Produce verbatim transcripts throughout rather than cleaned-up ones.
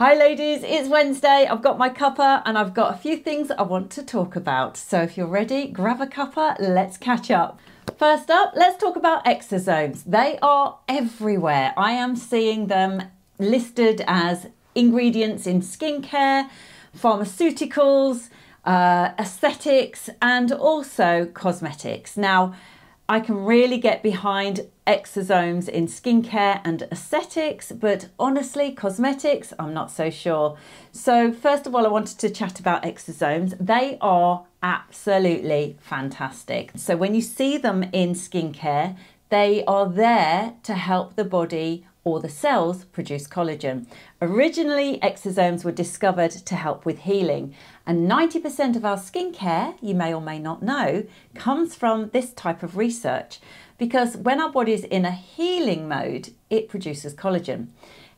Hi ladies, it's Wednesday, I've got my cuppa and I've got a few things I want to talk about. So if you're ready, grab a cuppa, let's catch up. First up, let's talk about exosomes. They are everywhere. I am seeing them listed as ingredients in skincare, pharmaceuticals, uh, aesthetics, and also cosmetics. Now, I can really get behind exosomes in skincare and aesthetics, but honestly, cosmetics, I'm not so sure. So first of all, I wanted to chat about exosomes. They are absolutely fantastic. So when you see them in skincare, they are there to help the body or the cells produce collagen. Originally, exosomes were discovered to help with healing, and ninety percent of our skincare, you may or may not know, comes from this type of research, because when our body's in a healing mode, it produces collagen.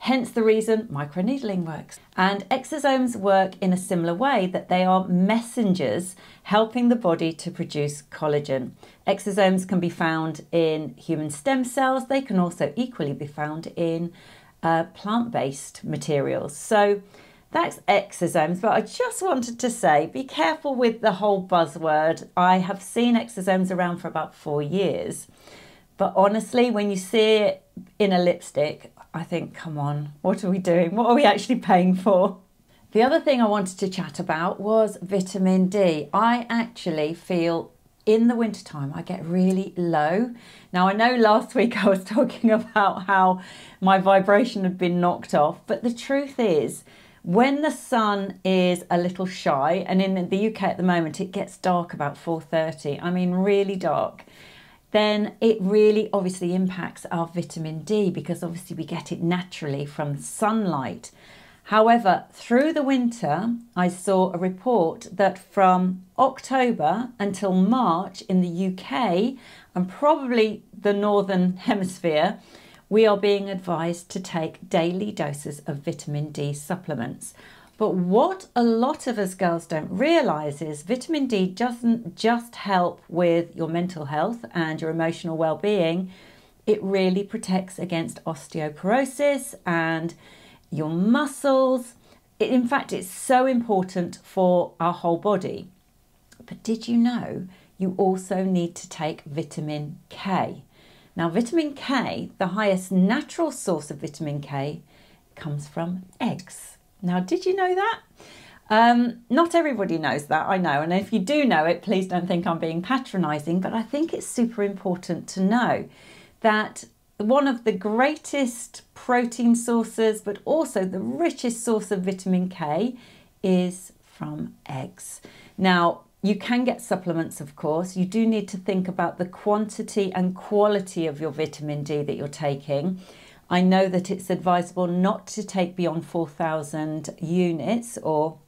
Hence the reason microneedling works. And exosomes work in a similar way, that they are messengers helping the body to produce collagen. Exosomes can be found in human stem cells. They can also equally be found in uh, plant-based materials. So that's exosomes, but I just wanted to say, be careful with the whole buzzword. I have seen exosomes around for about four years, but honestly, when you see it in a lipstick, I think, come on, what are we doing? What are we actually paying for? The other thing I wanted to chat about was vitamin D. I actually feel in the wintertime, I get really low. Now, I know last week I was talking about how my vibration had been knocked off, but the truth is, when the sun is a little shy, and in the U K at the moment, it gets dark about four thirty, I mean, really dark, then it really obviously impacts our vitamin D, because obviously we get it naturally from sunlight. However, through the winter, I saw a report that from October until March in the U K, and probably the Northern Hemisphere, we are being advised to take daily doses of vitamin D supplements. But what a lot of us girls don't realise is vitamin D doesn't just help with your mental health and your emotional well-being. It really protects against osteoporosis and your muscles. It, in fact, it's so important for our whole body. But did you know you also need to take vitamin K? Now, vitamin K, the highest natural source of vitamin K, comes from eggs. Now, did you know that? Um, not everybody knows that, I know. And if you do know it, please don't think I'm being patronising, but I think it's super important to know that one of the greatest protein sources, but also the richest source of vitamin K, is from eggs. Now, you can get supplements, of course. You do need to think about the quantity and quality of your vitamin D that you're taking. I know that it's advisable not to take beyond four thousand units, or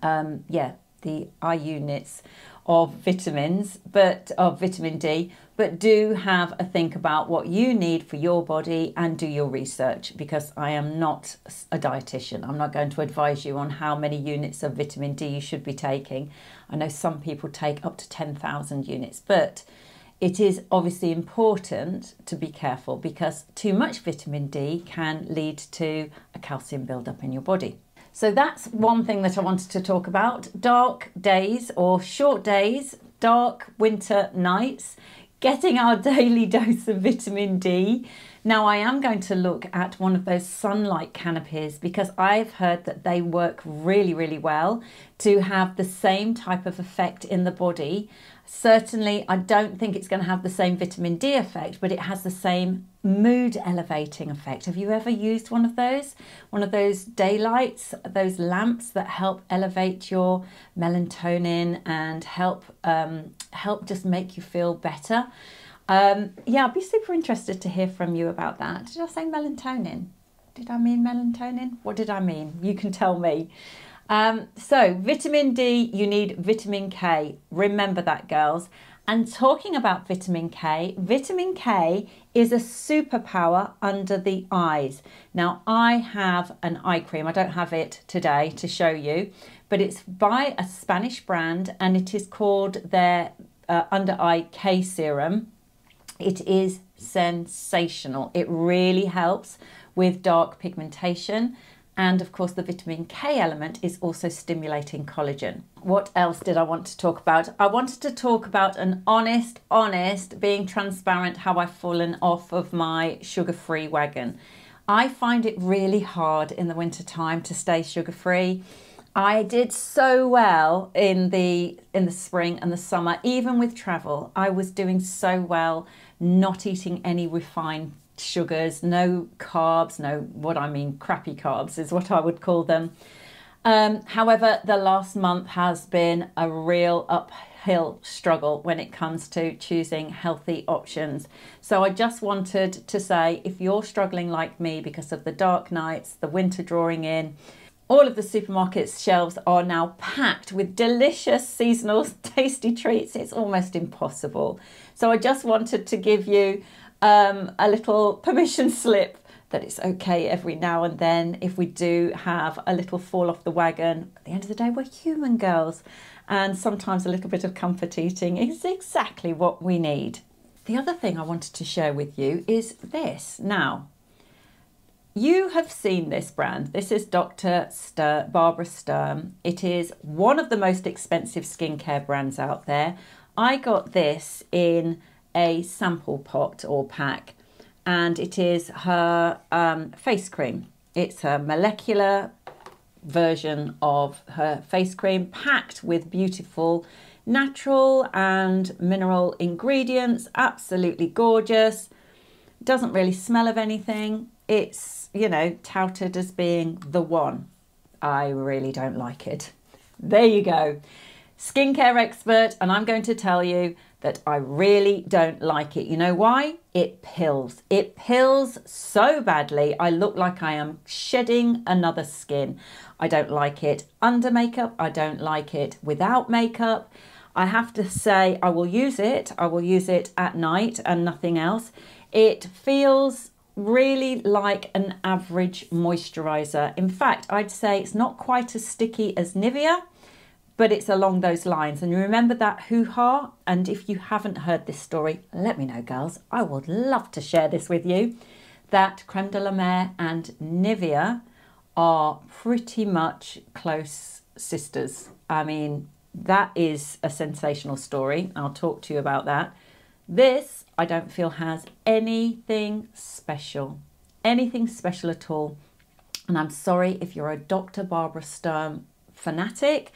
um, yeah, the I units of vitamins, but of vitamin D, but do have a think about what you need for your body and do your research, because I am not a dietitian. I'm not going to advise you on how many units of vitamin D you should be taking. I know some people take up to ten thousand units, but it is obviously important to be careful, because too much vitamin D can lead to a calcium buildup in your body. So that's one thing that I wanted to talk about. Dark days or short days, dark winter nights, getting our daily dose of vitamin D. Now, I am going to look at one of those sunlight canopies, because I've heard that they work really, really well to have the same type of effect in the body. Certainly, I don't think it's going to have the same vitamin D effect, but it has the same mood elevating effect. Have you ever used one of those? One of those daylights, those lamps that help elevate your melatonin and help, um, help just make you feel better. Um, yeah, I'd be super interested to hear from you about that. Did I say melatonin? Did I mean melatonin? What did I mean? You can tell me. Um, so vitamin D, you need vitamin K. Remember that, girls. And talking about vitamin K, vitamin K is a superpower under the eyes. Now, I have an eye cream. I don't have it today to show you, but it's by a Spanish brand, and it is called their uh, Under Eye K Serum. It is sensational. It really helps with dark pigmentation And of course the vitamin K element is also stimulating collagen. What else did I want to talk about? I wanted to talk about an honest, honest, being transparent, how I've fallen off of my sugar-free wagon. I find it really hard in the winter time to stay sugar-free. I did so well in the in the spring and the summer, even with travel. I was doing so well not eating any refined sugars, no carbs, no, what I mean, crappy carbs is what I would call them. Um, however, the last month has been a real uphill struggle when it comes to choosing healthy options. So I just wanted to say, if you're struggling like me because of the dark nights, the winter drawing in, all of the supermarket's shelves are now packed with delicious seasonal tasty treats. It's almost impossible. So I just wanted to give you um, a little permission slip that it's okay every now and then if we do have a little fall off the wagon. At the end of the day, we're human, girls, and sometimes a little bit of comfort eating is exactly what we need. The other thing I wanted to share with you is this. Now, you have seen this brand. This is Doctor Stur- Barbara Sturm. It is one of the most expensive skincare brands out there. I got this in a sample pot or pack, and it is her um, face cream. It's her molecular version of her face cream, packed with beautiful natural and mineral ingredients. Absolutely gorgeous. Doesn't really smell of anything. It's, you know, touted as being the one. I really don't like it. There you go. Skincare expert, and I'm going to tell you that I really don't like it. You know why? It pills. It pills so badly. I look like I am shedding another skin. I don't like it under makeup. I don't like it without makeup. I have to say I will use it. I will use it at night and nothing else. It feels really like an average moisturizer. In fact, I'd say it's not quite as sticky as Nivea, but it's along those lines. And remember that hoo-ha? And if you haven't heard this story, let me know, girls. I would love to share this with you, that Creme de la Mer and Nivea are pretty much close sisters. I mean, that is a sensational story. I'll talk to you about that. This, I don't feel, has anything special, anything special at all. And I'm sorry if you're a Doctor Barbara Sturm fanatic.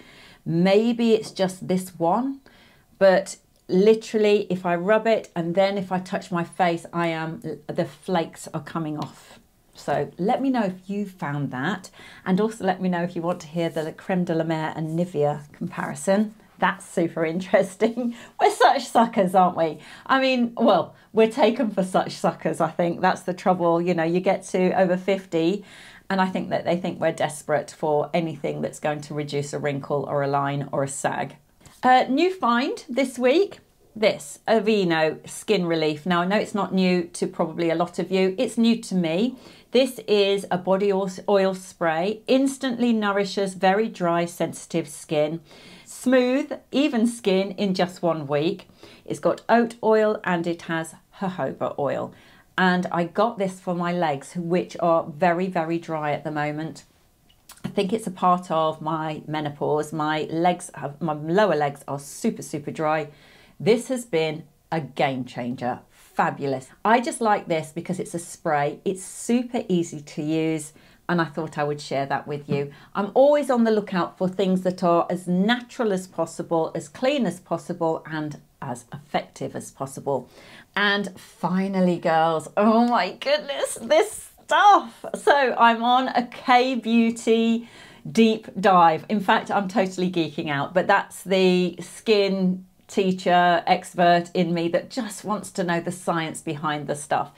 Maybe it's just this one, but literally if I rub it and then if I touch my face, I am, the flakes are coming off. So let me know if you found that. And also let me know if you want to hear the Creme de la Mer and Nivea comparison. That's super interesting. We're such suckers, aren't we? I mean, well, we're taken for such suckers, I think. That's the trouble. You know, you get to over fifty and I think that they think we're desperate for anything that's going to reduce a wrinkle or a line or a sag. Uh, new find this week, this Aveeno Skin Relief. Now, I know it's not new to probably a lot of you. It's new to me. This is a body oil spray. Instantly nourishes very dry, sensitive skin. Smooth, even skin in just one week. It's got oat oil and it has jojoba oil. And I got this for my legs, which are very, very dry at the moment. I think it's a part of my menopause. My legs, have, my lower legs are super, super dry. This has been a game changer. Fabulous. I just like this because it's a spray. It's super easy to use. And I thought I would share that with you. I'm always on the lookout for things that are as natural as possible, as clean as possible, and as effective as possible. And finally, girls, oh my goodness, this stuff. So I'm on a K-beauty deep dive. In fact, I'm totally geeking out, but that's the skin teacher expert in me that just wants to know the science behind the stuff.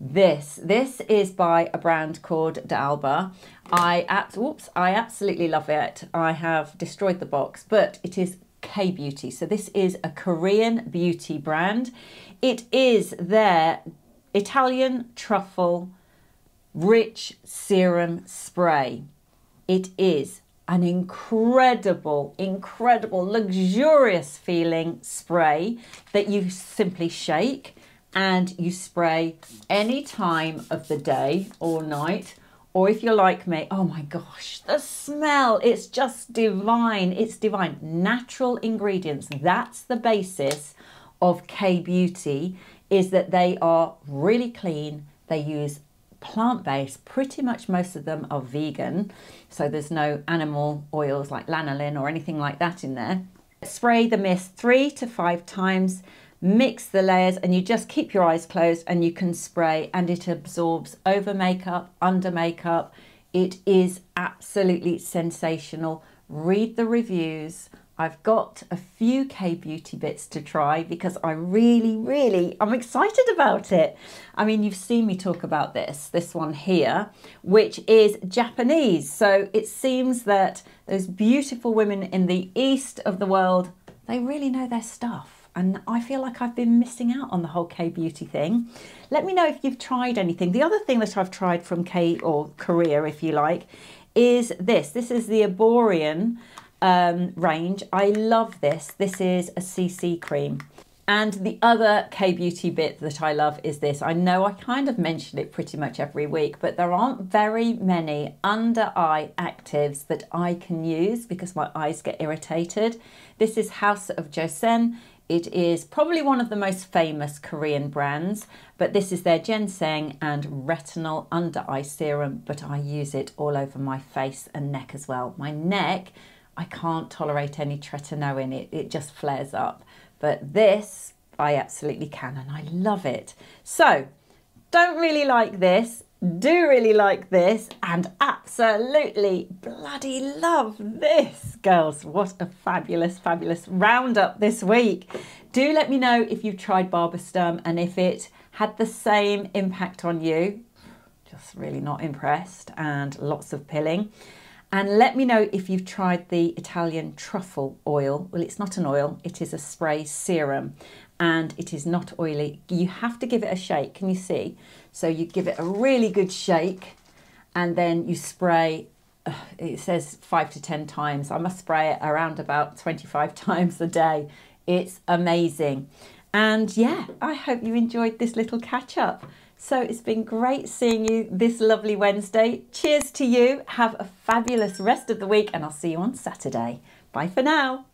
This, this is by a brand called D'Alba. I, abs oops, I absolutely love it. I have destroyed the box, but it is K-beauty. So this is a Korean beauty brand. It is their Italian truffle rich serum spray. It is an incredible, incredible, luxurious feeling spray that you simply shake. And you spray any time of the day or night Or if you're like me, oh my gosh, the smell, it's just divine, it's divine. Natural ingredients, that's the basis of K-beauty, is that they are really clean, they use plant-based, pretty much most of them are vegan, so there's no animal oils like lanolin or anything like that in there. Spray the mist three to five times, mix the layers, and you just keep your eyes closed and you can spray, and it absorbs over makeup, under makeup. It is absolutely sensational. Read the reviews. I've got a few K-beauty bits to try because I really, really, I'm excited about it. I mean, you've seen me talk about this, this one here, which is Japanese. So it seems that those beautiful women in the east of the world, they really know their stuff. And I feel like I've been missing out on the whole K-beauty thing. Let me know if you've tried anything. The other thing that I've tried from K, or Korea if you like, is this. This is the Eborian um, range. I love this. This is a C C cream. And the other K-beauty bit that I love is this. I know I kind of mention it pretty much every week, but there aren't very many under eye actives that I can use because my eyes get irritated. This is House of Joseon. It is probably one of the most famous Korean brands, but this is their ginseng and retinol under eye serum, but I use it all over my face and neck as well. My neck, I can't tolerate any tretinoin, it, it just flares up. But this, I absolutely can, and I love it. So, don't really like this, do really like this, and absolutely bloody love this. Girls, what a fabulous, fabulous roundup this week. Do let me know if you've tried Barbara Sturm and if it had the same impact on you. Just really not impressed, and lots of pilling. And let me know if you've tried the Italian truffle oil. Well, it's not an oil, it is a spray serum. And it is not oily. You have to give it a shake, can you see? So you give it a really good shake and then you spray, it says five to ten times. I must spray it around about twenty-five times a day. It's amazing. And yeah, I hope you enjoyed this little catch up. So it's been great seeing you this lovely Wednesday. Cheers to you. Have a fabulous rest of the week and I'll see you on Saturday. Bye for now.